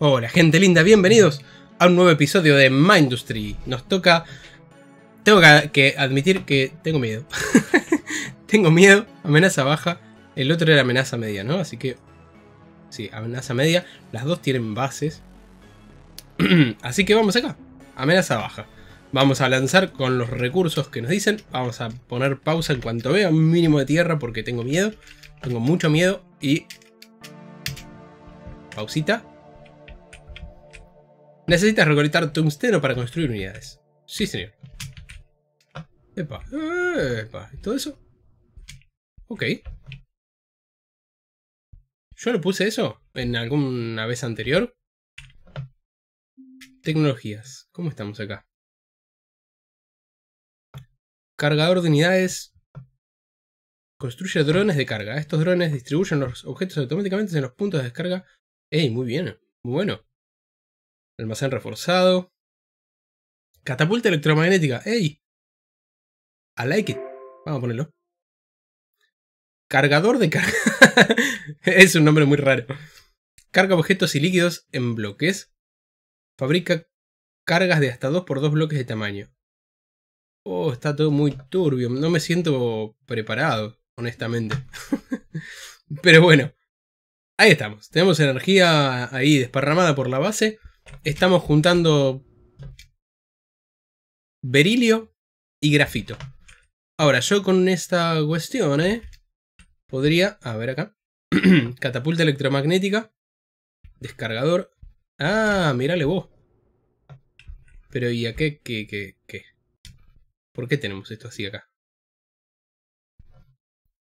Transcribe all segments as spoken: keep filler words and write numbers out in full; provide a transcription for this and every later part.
Hola gente linda, bienvenidos a un nuevo episodio de Mindustry. Nos toca... Tengo que admitir que tengo miedo. Tengo miedo, amenaza baja. El otro era amenaza media, ¿no? Así que... Sí, amenaza media. Las dos tienen bases. Así que vamos acá. Amenaza baja. Vamos a lanzar con los recursos que nos dicen. Vamos a poner pausa en cuanto vea un mínimo de tierra porque tengo miedo. Tengo mucho miedo y... Pausita. Necesitas recolectar tungsteno para construir unidades. Sí, señor. Epa. Epa. ¿Y todo eso? Ok. ¿Yo lo puse eso en alguna vez anterior? Tecnologías. ¿Cómo estamos acá? Cargador de unidades. Construye drones de carga. Estos drones distribuyen los objetos automáticamente en los puntos de descarga. ¡Ey! Muy bien. Muy bueno. Almacén reforzado. Catapulta electromagnética. ¡Ey! I like it. Vamos a ponerlo. Cargador de carga. Es un nombre muy raro. Carga objetos y líquidos en bloques. Fabrica cargas de hasta dos por dos bloques de tamaño. Oh, está todo muy turbio. No me siento preparado, honestamente. Pero bueno. Ahí estamos. Tenemos energía ahí desparramada por la base. Estamos juntando berilio y grafito. Ahora, yo con esta cuestión, ¿eh? Podría... A ver acá. Catapulta electromagnética. Descargador. Ah, mirale vos. Pero ¿y a qué, qué, qué, qué? ¿Por qué tenemos esto así acá?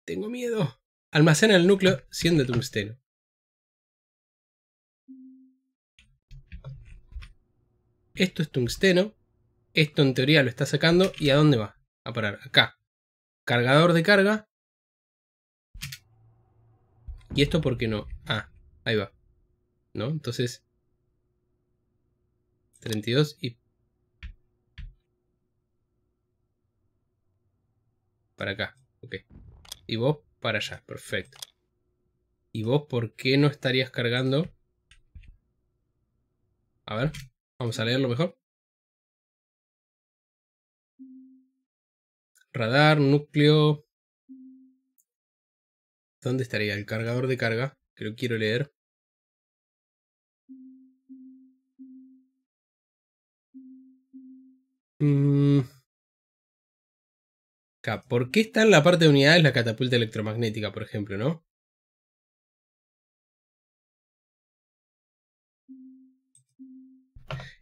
Tengo miedo. Almacena el núcleo cien de tungsteno. Esto es tungsteno. Esto en teoría lo está sacando. ¿Y a dónde va? A parar. Acá. Cargador de carga. ¿Y esto por qué no? Ah, ahí va. ¿No? Entonces... treinta y dos y... Para acá. Ok. Y vos para allá. Perfecto. ¿Y vos por qué no estarías cargando? A ver... Vamos a leerlo mejor. Radar, núcleo... ¿Dónde estaría el cargador de carga? Que lo quiero leer. Mm. Acá. ¿Por qué está en la parte de unidades la catapulta electromagnética, por ejemplo, no?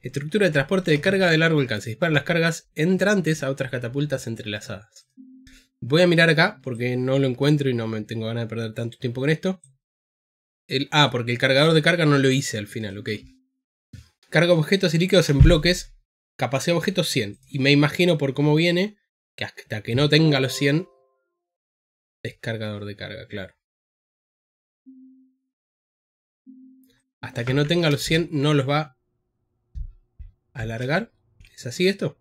Estructura de transporte de carga de largo alcance. Dispara las cargas entrantes a otras catapultas entrelazadas. Voy a mirar acá porque no lo encuentro y no me tengo ganas de perder tanto tiempo con esto. El, ah, porque el cargador de carga no lo hice al final, ok. Carga objetos y líquidos en bloques. Capacidad de objetos cien. Y me imagino por cómo viene que hasta que no tenga los cien... Es cargador de carga, claro. Hasta que no tenga los cien no los va... Alargar. ¿Es así esto?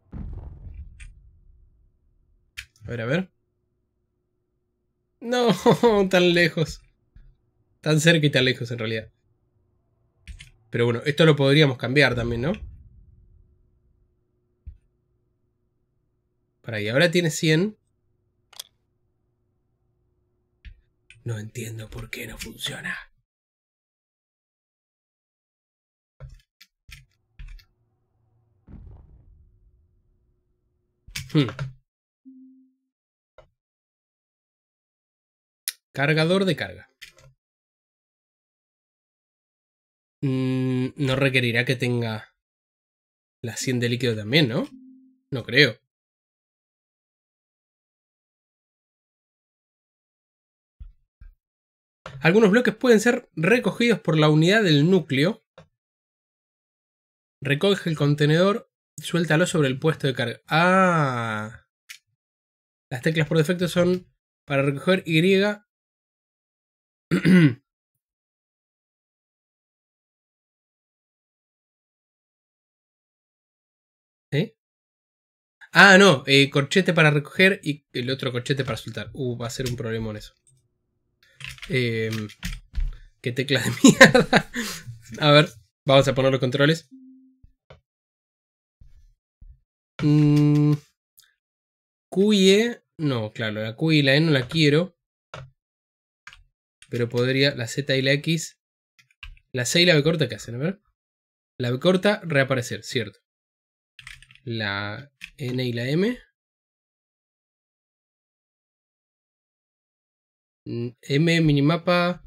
A ver, a ver. No, tan lejos. Tan cerca y tan lejos en realidad. Pero bueno, esto lo podríamos cambiar también, ¿no? Para ahí, ahora tiene cien. No entiendo por qué no funciona. Hmm. Cargador de carga. Mm, no requerirá que tenga la cien de líquido también, ¿no? No creo. Algunos bloques pueden ser recogidos por la unidad del núcleo. Recoge el contenedor. Suéltalo sobre el puesto de carga. ¡Ah! Las teclas por defecto son para recoger Y. ¿Eh? Ah, no. Eh, corchete para recoger y el otro corchete para soltar. Uh, va a ser un problema en eso. Eh, ¡Qué teclas de mierda! A ver. Vamos a poner los controles. Mm, Q y E. No, claro, la Q y la E no la quiero. Pero podría la Z y la X. La C y la B corta, ¿qué hacen? A ver. La B corta, reaparecer, cierto. La N y la M. M, minimapa.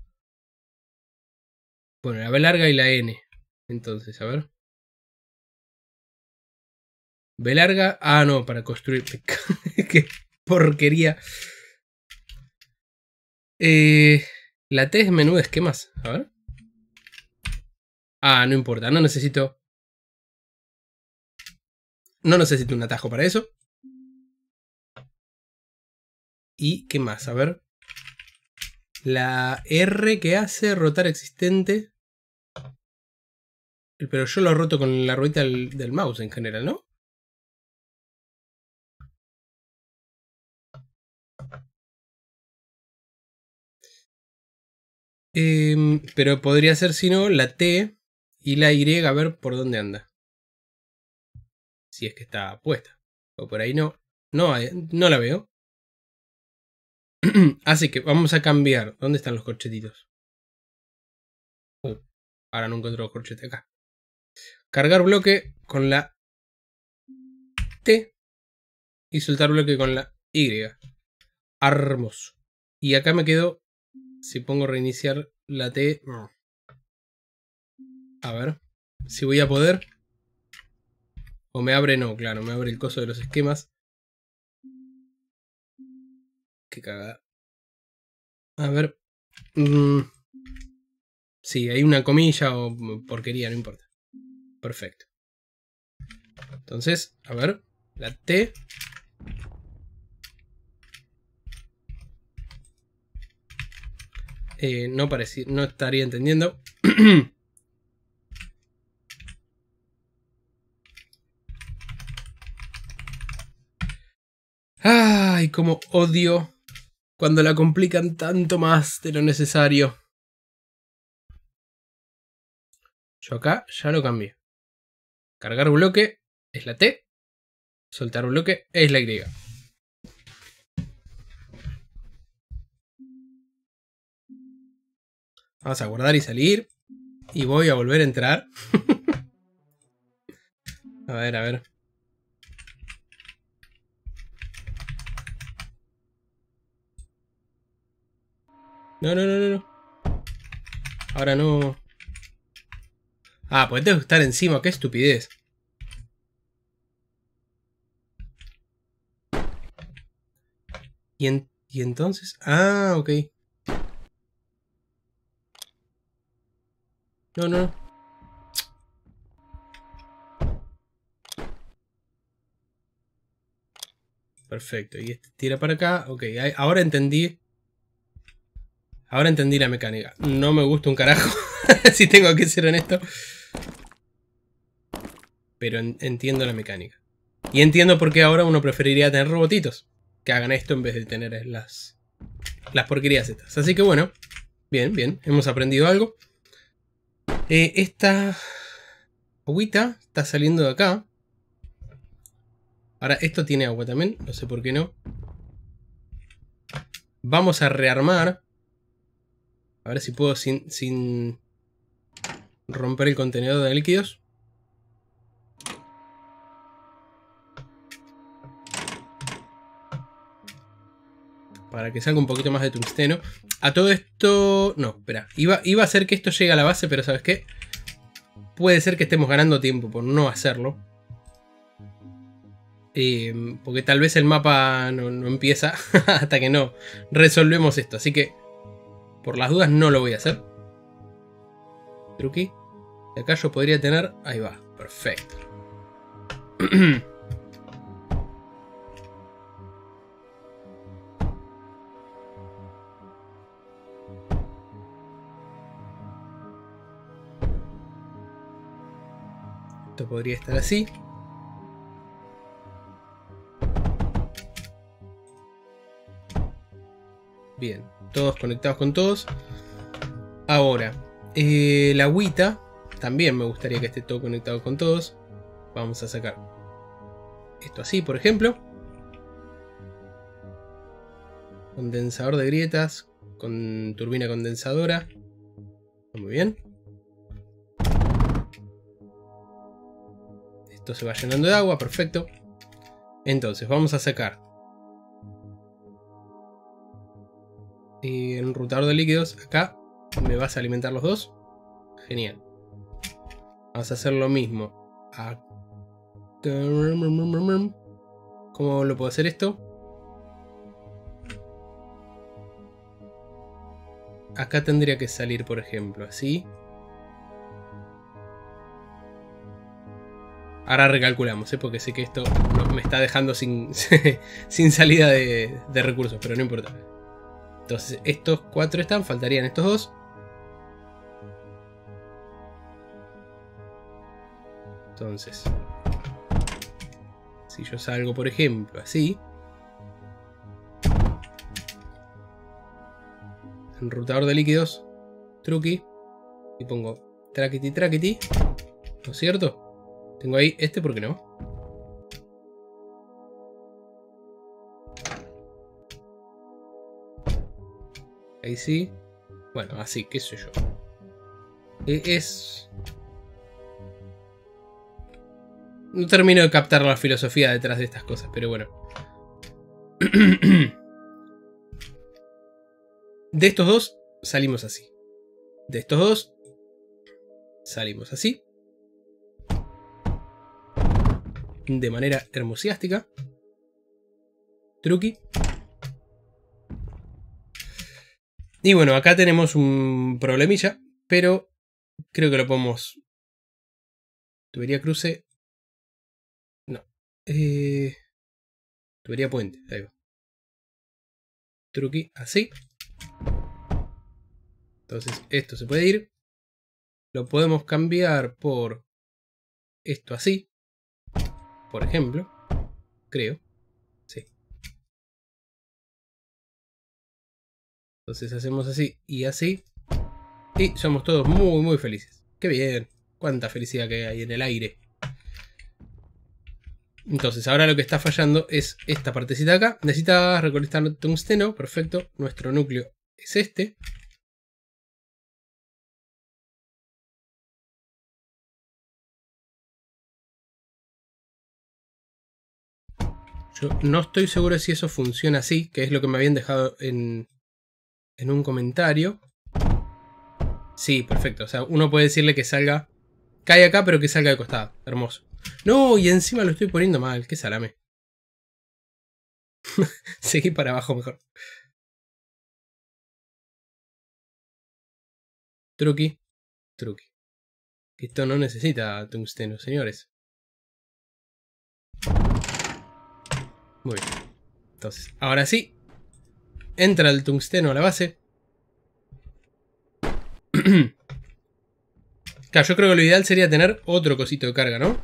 Bueno, la B larga y la N. Entonces, a ver. B larga. Ah, no, para construir. Qué porquería. Eh, la T es menú de esquemas. A ver. Ah, no importa. No necesito. No necesito un atajo para eso. ¿Y qué más? A ver. La R que hace rotar existente. Pero yo lo roto con la ruedita del, del mouse en general, ¿no? Eh, pero podría ser, si no, la T y la Y, a ver por dónde anda. Si es que está puesta. O por ahí no. No, no la veo. Así que vamos a cambiar. ¿Dónde están los corchetitos? Uh, ahora no encuentro los corchetes acá. Cargar bloque con la T y soltar bloque con la Y. Hermoso. Y acá me quedo. Si pongo reiniciar la T. A ver. Si voy a poder. O me abre, no, claro. Me abre el coso de los esquemas. Qué cagada. A ver. Mm. Sí, hay una comilla o porquería, no importa. Perfecto. Entonces, a ver. La T. Eh, no parecía, no estaría entendiendo. Ay, cómo odio cuando la complican tanto más de lo necesario. Yo acá ya lo cambié. Cargar bloque es la T. Soltar bloque es la Y. Vamos a guardar y salir. Y voy a volver a entrar. A ver, a ver. No, no, no, no, no. Ahora no. Ah, pues tengo que estar encima. Qué estupidez. ¿Y, en... ¿Y entonces? Ah, ok. No, no, no. Perfecto. Y este tira para acá. Ok, ahora entendí. Ahora entendí la mecánica. No me gusta un carajo. Si tengo que ser honesto. Pero en entiendo la mecánica. Y entiendo por qué ahora uno preferiría tener robotitos. Que hagan esto en vez de tener las, las porquerías estas. Así que bueno. Bien, bien. Hemos aprendido algo. Eh, esta agüita está saliendo de acá. Ahora esto tiene agua también. No sé por qué no. Vamos a rearmar. A ver si puedo sin, sin romper el contenedor de líquidos. Para que salga un poquito más de tungsteno. A todo esto... No, espera. Iba, iba a ser que esto llegue a la base, pero ¿sabes qué? Puede ser que estemos ganando tiempo por no hacerlo. Eh, porque tal vez el mapa no, no empieza hasta que no resolvemos esto. Así que... Por las dudas no lo voy a hacer. Truqui. De acá yo podría tener... Ahí va. Perfecto. Esto podría estar así. Bien. Todos conectados con todos. Ahora, eh, la agüita también me gustaría que esté todo conectado con todos. Vamos a sacar esto así, por ejemplo. Condensador de grietas con turbina condensadora. Muy bien. Esto se va llenando de agua, perfecto. Entonces vamos a sacar y en un rotador de líquidos acá me vas a alimentar los dos. Genial. Vamos a hacer lo mismo. ¿Cómo lo puedo hacer esto? Acá tendría que salir, por ejemplo, así. Ahora recalculamos, ¿eh? Porque sé que esto me está dejando sin, sin salida de, de recursos, pero no importa. Entonces estos cuatro están, faltarían estos dos. Entonces, si yo salgo, por ejemplo, así. Enrutador de líquidos, truqui. Y pongo traquiti traquiti, ¿no es cierto? Tengo ahí este, ¿por qué no? Ahí sí. Bueno, así, qué sé yo. Es... No termino de captar la filosofía detrás de estas cosas, pero bueno. De estos dos salimos así. De estos dos salimos así. De manera hermosiástica. Truqui. Y bueno, acá tenemos un problemilla, pero creo que lo podemos... Tubería cruce... No. Eh... Tubería puente, ahí va. Truqui, así. Entonces esto se puede ir. Lo podemos cambiar por esto así. Por ejemplo. Creo. Sí. Entonces hacemos así y así. Y somos todos muy muy felices. ¡Qué bien! ¡Cuánta felicidad que hay en el aire! Entonces ahora lo que está fallando es esta partecita de acá. Necesitas recolectar tungsteno. Perfecto. Nuestro núcleo es este. Yo no estoy seguro si eso funciona así, que es lo que me habían dejado en... en un comentario. Sí, perfecto. O sea, uno puede decirle que salga... Cae acá, pero que salga de costado. Hermoso. No, y encima lo estoy poniendo mal. Qué salame. Seguí para abajo mejor. Truqui. Truqui. Esto no necesita tungsteno, señores. Muy bien. Entonces, ahora sí. Entra el tungsteno a la base. Claro, yo creo que lo ideal sería tener otro cosito de carga, ¿no?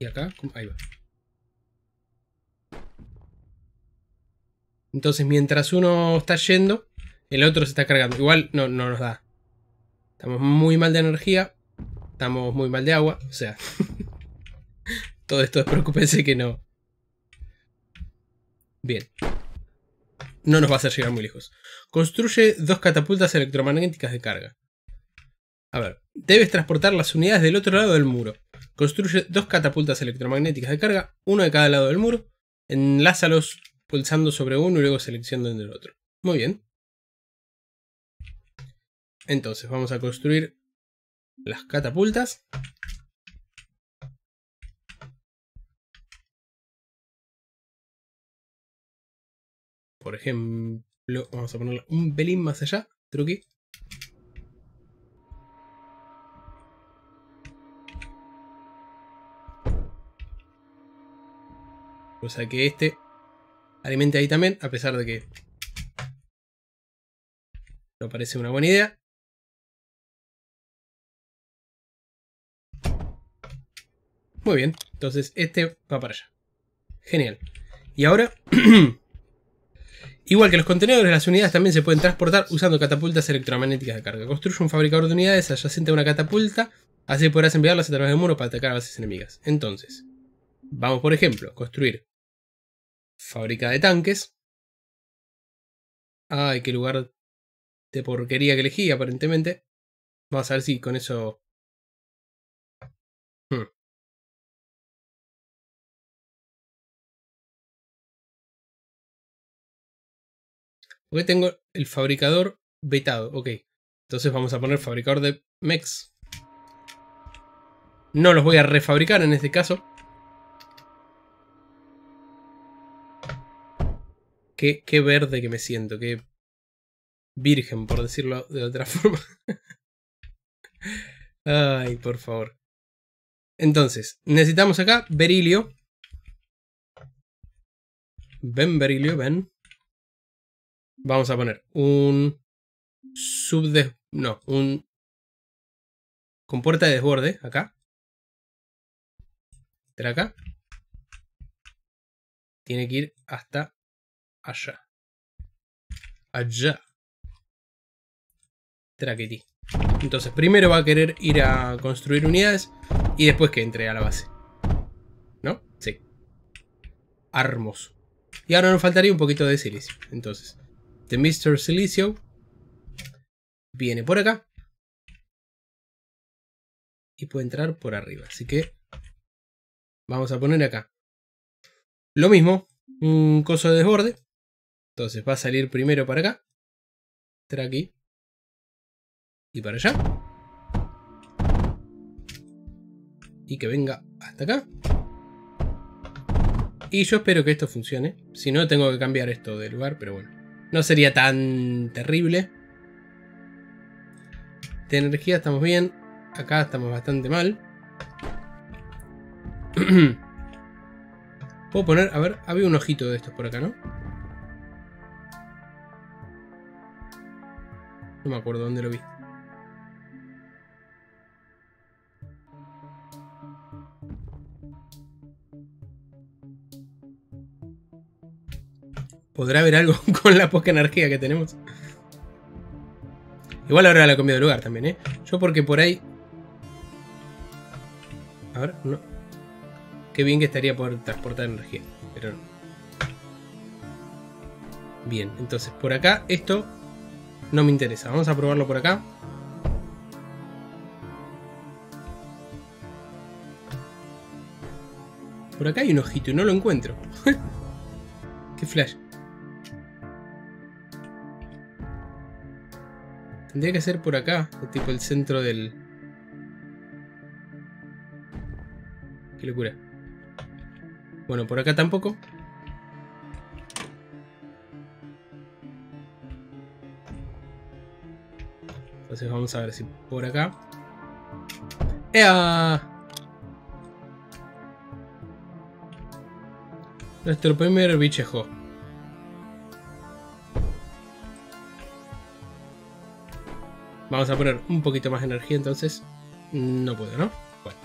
Y acá, ahí va. Entonces, mientras uno está yendo, el otro se está cargando. Igual no, no nos da. Estamos muy mal de energía. Estamos muy mal de agua. O sea. Todo esto es, preocúpense que no. Bien. No nos va a hacer llegar muy lejos. Construye dos catapultas electromagnéticas de carga. A ver. Debes transportar las unidades del otro lado del muro. Construye dos catapultas electromagnéticas de carga. Uno de cada lado del muro. Enlázalos pulsando sobre uno y luego seleccionando el otro. Muy bien. Entonces vamos a construir las catapultas. Por ejemplo, vamos a ponerla un pelín más allá. Truqui. O sea que este alimente ahí también, a pesar de que no parece una buena idea. Muy bien, entonces este va para allá. Genial. Y ahora, igual que los contenedores, las unidades también se pueden transportar usando catapultas electromagnéticas de carga. Construye un fabricador de unidades adyacente a una catapulta, así podrás enviarlas a través del muro para atacar a bases enemigas. Entonces, vamos por ejemplo, construir fábrica de tanques. Ay, qué lugar de porquería que elegí, aparentemente. Vamos a ver si con eso... Hmm. Porque tengo el fabricador vetado, ok. Entonces vamos a poner fabricador de mechs. No los voy a refabricar en este caso. Qué, qué verde que me siento, qué virgen, por decirlo de otra forma. Ay, por favor. Entonces, necesitamos acá berilio. Ven, berilio, ven. Vamos a poner un subdes... No, un... con puerta de desborde, acá. Será acá. Tiene que ir hasta allá. Allá. Traquetí. Entonces primero va a querer ir a construir unidades y después que entre a la base. ¿No? Sí. Hermoso. Y ahora nos faltaría un poquito de silicio. Entonces, The mister Silicio viene por acá. Y puede entrar por arriba. Así que vamos a poner acá lo mismo. Un coso de desborde. Entonces va a salir primero para acá. Entra aquí. Y para allá. Y que venga hasta acá. Y yo espero que esto funcione. Si no, tengo que cambiar esto de lugar. Pero bueno. No sería tan terrible. De energía estamos bien. Acá estamos bastante mal. Puedo poner... A ver, había un ojito de estos por acá, ¿no? No me acuerdo dónde lo vi. ¿Podrá haber algo con la poca energía que tenemos? Igual ahora la cambio de lugar también, ¿eh? Yo porque por ahí... A ver, no. Qué bien que estaría poder transportar energía, pero no. Bien, entonces por acá esto no me interesa. Vamos a probarlo por acá. Por acá hay un ojito y no lo encuentro. Qué flash. Tendría que ser por acá, tipo el centro del... Qué locura. Bueno, por acá tampoco. Entonces vamos a ver si por acá... ¡Ea! Nuestro primer bichejo. Vamos a poner un poquito más de energía entonces. No puedo, ¿no? Bueno.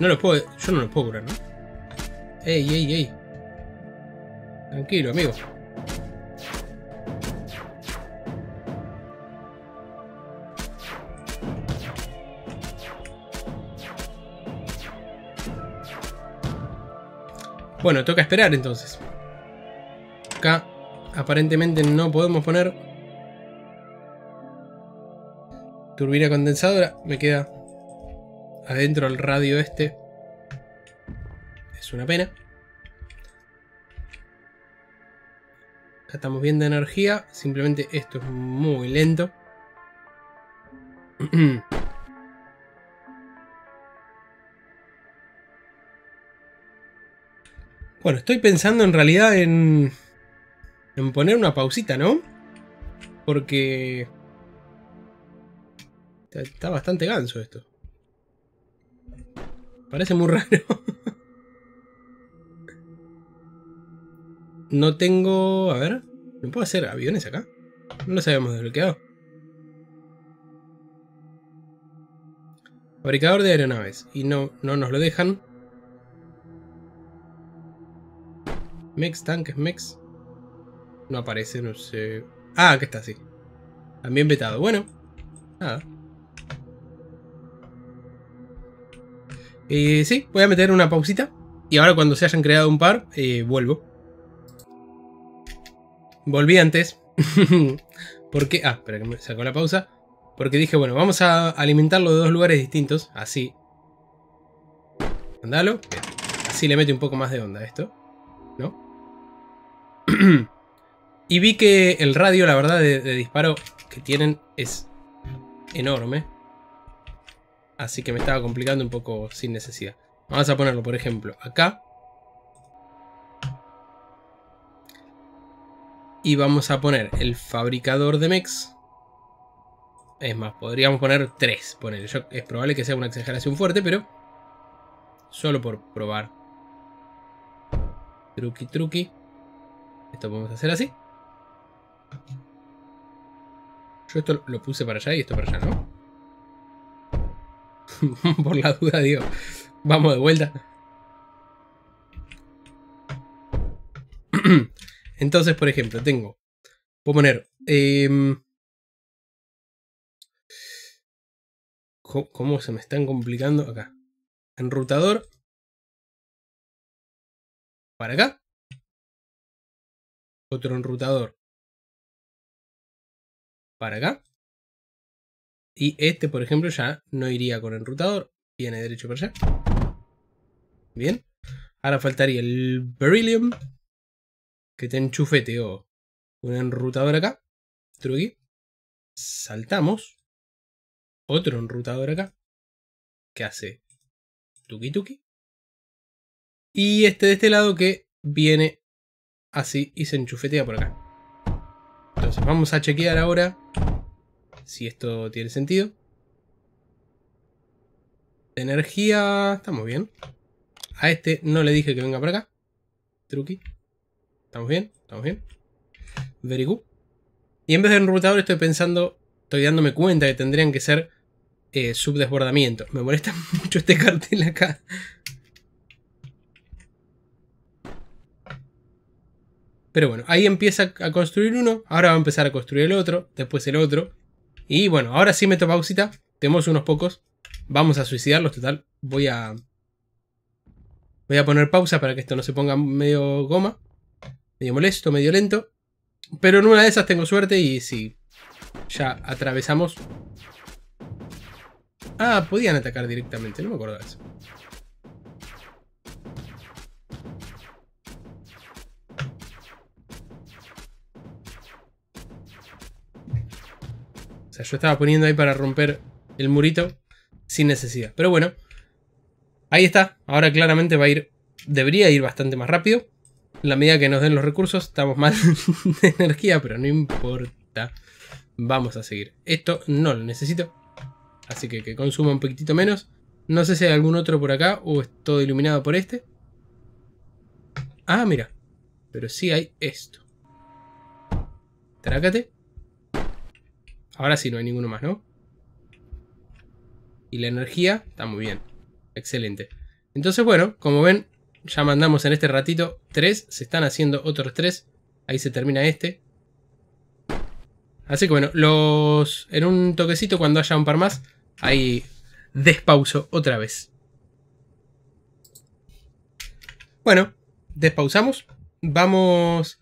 No los puedo... Yo no los puedo curar, ¿no? Ey, ey, ey. Tranquilo, amigo. Bueno, toca esperar entonces. Acá aparentemente no podemos poner turbina condensadora. Me queda adentro el radio este. Es una pena. Acá estamos viendo energía. Simplemente esto es muy lento. Bueno, estoy pensando en realidad en, en poner una pausita, ¿no? Porque está, está bastante ganso esto. Parece muy raro. No tengo... A ver... ¿No puedo hacer aviones acá? No los habíamos desbloqueado. Fabricador de aeronaves. Y no, no nos lo dejan. Mex, tanques, mex. No aparece, no sé... Ah, acá está, sí. También vetado. Bueno. Nada. Eh, sí, voy a meter una pausita. Y ahora cuando se hayan creado un par, eh, vuelvo. Volví antes. Porque... Ah, espera que me sacó la pausa. Porque dije, bueno, vamos a alimentarlo de dos lugares distintos. Así. Andalo. Así le mete un poco más de onda a esto. ¿No? Y vi que el radio, la verdad, de, de disparo que tienen es enorme. Así que me estaba complicando un poco sin necesidad. Vamos a ponerlo, por ejemplo, acá. Y vamos a poner el fabricador de mechs. Es más, podríamos poner tres. Poner. Yo, es probable que sea una exageración fuerte, pero... Solo por probar. Truqui, truqui. Esto podemos hacer así. Yo esto lo puse para allá y esto para allá, ¿no? Por la duda, digo. Vamos de vuelta. Entonces, por ejemplo, tengo... Puedo poner... Eh, ¿Cómo se me están complicando? Acá. Enrutador. Para acá. Otro enrutador. Para acá. Y este, por ejemplo, ya no iría con enrutador. Viene derecho para allá. Bien. Ahora faltaría el beryllium. Que te enchufete o un enrutador acá. Truqui. Saltamos. Otro enrutador acá. Que hace tuki tuki. Y este de este lado que viene así y se enchufetea por acá. Entonces vamos a chequear ahora si esto tiene sentido. De energía. Estamos bien. A este no le dije que venga por acá. Truqui. Estamos bien, estamos bien. Very good. Y en vez de enrutador estoy pensando, estoy dándome cuenta que tendrían que ser eh, subdesbordamiento. Me molesta mucho este cartel acá. Pero bueno, ahí empieza a construir uno. Ahora va a empezar a construir el otro. Después el otro. Y bueno, ahora sí meto pausita. Tenemos unos pocos. Vamos a suicidarlos, total. Voy a... Voy a poner pausa para que esto no se ponga medio goma. Medio molesto, medio lento. Pero en una de esas tengo suerte y sí. Ya atravesamos. Ah, podían atacar directamente. No me acuerdo de eso. O sea, yo estaba poniendo ahí para romper el murito sin necesidad. Pero bueno. Ahí está. Ahora claramente va a ir... Debería ir bastante más rápido. En la medida que nos den los recursos, estamos mal de energía, pero no importa. Vamos a seguir. Esto no lo necesito. Así que que consuma un poquitito menos. No sé si hay algún otro por acá o es todo iluminado por este. Ah, mira. Pero sí hay esto. Trácate. Ahora sí no hay ninguno más, ¿no? Y la energía está muy bien. Excelente. Entonces, bueno, como ven... Ya mandamos en este ratito tres. Se están haciendo otros tres. Ahí se termina este. Así que bueno, los en un toquecito cuando haya un par más. Ahí despauso otra vez. Bueno, despausamos. Vamos.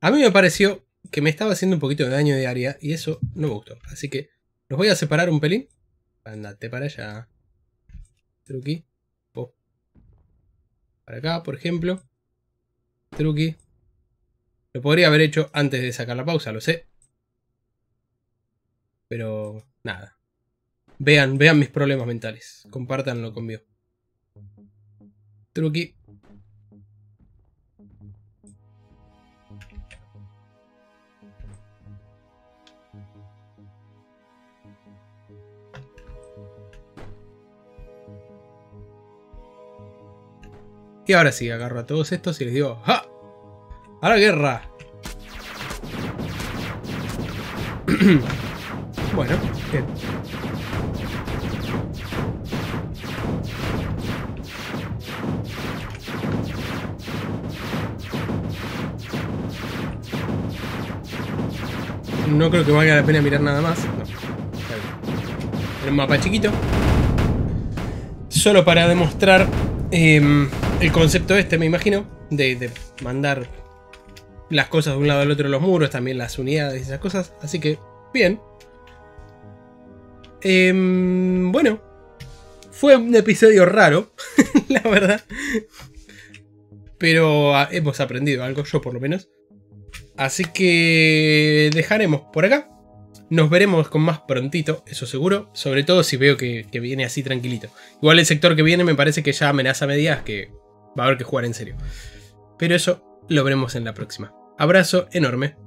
A mí me pareció que me estaba haciendo un poquito de daño de área. Y eso no me gustó. Así que los voy a separar un pelín. Andate para allá. Truqui. Para acá, por ejemplo. Truqui. Lo podría haber hecho antes de sacar la pausa, lo sé. Pero nada. Vean, vean mis problemas mentales. Compártanlo conmigo. Truqui. Y ahora sí, agarro a todos estos y les digo ¡ja! ¡A la guerra! Bueno, bien. No creo que valga la pena mirar nada más. No. Era un mapa chiquito. Solo para demostrar eh, el concepto este, me imagino, de, de mandar las cosas de un lado al otro, los muros, también las unidades y esas cosas. Así que, bien. Eh, bueno, fue un episodio raro, la verdad. Pero hemos aprendido algo, yo por lo menos. Así que dejaremos por acá. Nos veremos con más prontito, eso seguro. Sobre todo si veo que, que viene así tranquilito. Igual el sector que viene me parece que ya amenaza medias, que va a haber que jugar en serio. Pero eso lo veremos en la próxima. Abrazo enorme.